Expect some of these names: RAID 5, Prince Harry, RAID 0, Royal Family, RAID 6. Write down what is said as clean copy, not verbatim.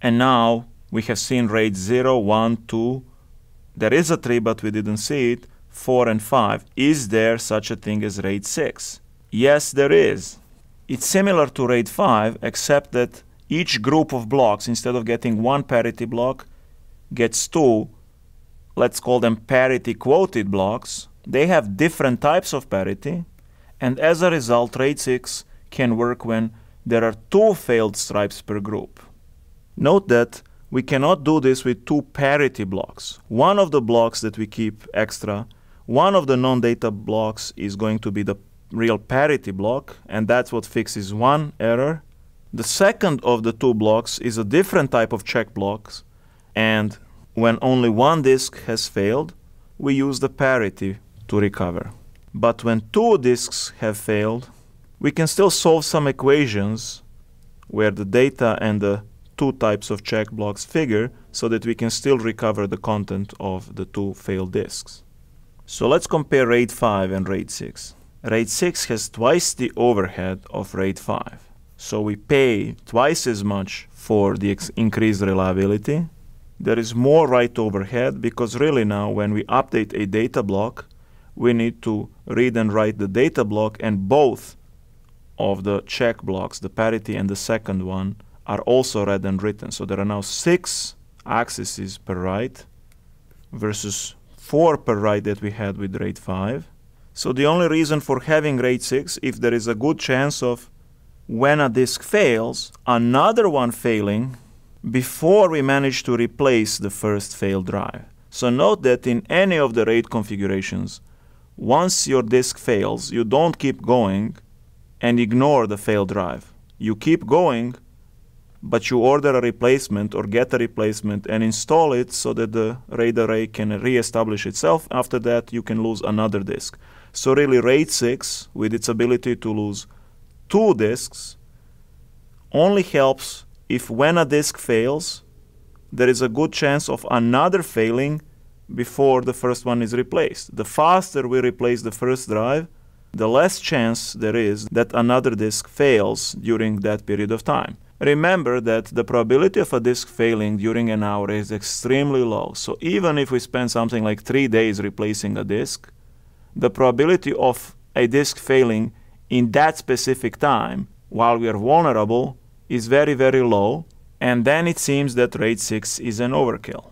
And now we have seen RAID 0, 1, 2. There is a 3, but we didn't see it. 4 and 5. Is there such a thing as RAID 6? Yes, there is. It's similar to RAID 5, except that each group of blocks, instead of getting one parity block, gets two, let's call them parity quoted blocks. They have different types of parity, and as a result, RAID 6 can work when there are two failed stripes per group. Note that we cannot do this with two parity blocks. One of the blocks that we keep extra, one of the non-data blocks is going to be the real parity block, and that's what fixes one error. The second of the two blocks is a different type of check blocks, and when only one disk has failed, we use the parity to recover. But when two disks have failed, we can still solve some equations where the data and the two types of check blocks figure, so that we can still recover the content of the two failed disks. So let's compare RAID 5 and RAID 6. RAID 6 has twice the overhead of RAID 5. So we pay twice as much for the increased reliability. There is more write overhead because really now when we update a data block, we need to read and write the data block, and both of the check blocks, the parity and the second one, are also read and written. So there are now 6 accesses per write versus 4 per write that we had with RAID 5. So the only reason for having RAID 6, if there is a good chance of when a disk fails, another one failing before we manage to replace the first failed drive. So note that in any of the RAID configurations, once your disk fails, you don't keep going and ignore the failed drive. You keep going, but you order a replacement or get a replacement and install it so that the RAID array can reestablish itself. After that, you can lose another disk. So really, RAID 6, with its ability to lose 2 disks, only helps if when a disk fails, there is a good chance of another failing before the first one is replaced. The faster we replace the first drive, the less chance there is that another disk fails during that period of time. Remember that the probability of a disk failing during an hour is extremely low. So even if we spend something like 3 days replacing a disk, the probability of a disk failing in that specific time, while we are vulnerable, is very, very low. And then it seems that RAID 6 is an overkill.